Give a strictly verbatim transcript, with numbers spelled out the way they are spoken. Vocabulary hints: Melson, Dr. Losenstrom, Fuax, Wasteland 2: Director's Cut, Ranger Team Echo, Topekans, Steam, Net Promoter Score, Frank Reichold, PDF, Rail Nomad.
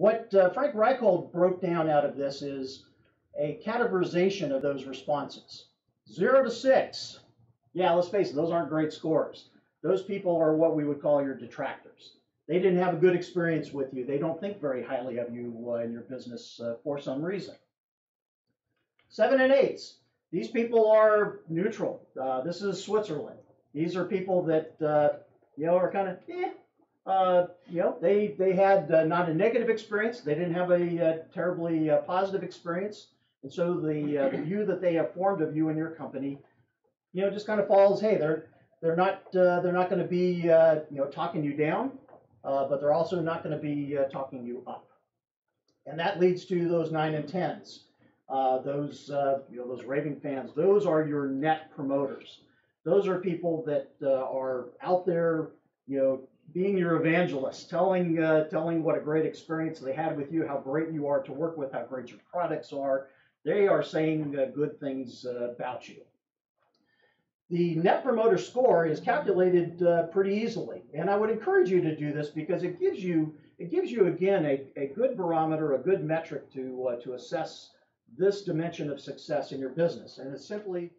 What uh, Frank Reichold broke down out of this is a categorization of those responses. Zero to six, yeah, let's face it, those aren't great scores. Those people are what we would call your detractors. They didn't have a good experience with you. They don't think very highly of you uh, in your business uh, for some reason. Seven and eights. These people are neutral. Uh, this is Switzerland. These are people that, uh, you know, are kind of, eh. Uh, you know, they, they had uh, not a negative experience. They didn't have a uh, terribly uh, positive experience. And so the, uh, the view that they have formed of you and your company, you know, just kind of falls, hey, they're, they're not, uh, they're not going to be, uh, you know, talking you down. Uh, but they're also not going to be uh, talking you up. And that leads to those nine and tens, uh, those, uh, you know, those raving fans. Those are your net promoters. Those are people that uh, are out there, you know, being your evangelist, telling, uh, telling what a great experience they had with you, how great you are to work with, how great your products are. They are saying uh, good things uh, about you. The Net Promoter Score is calculated uh, pretty easily, and I would encourage you to do this because it gives you, it gives you again, a, a good barometer, a good metric to, uh, to assess this dimension of success in your business, and it's simply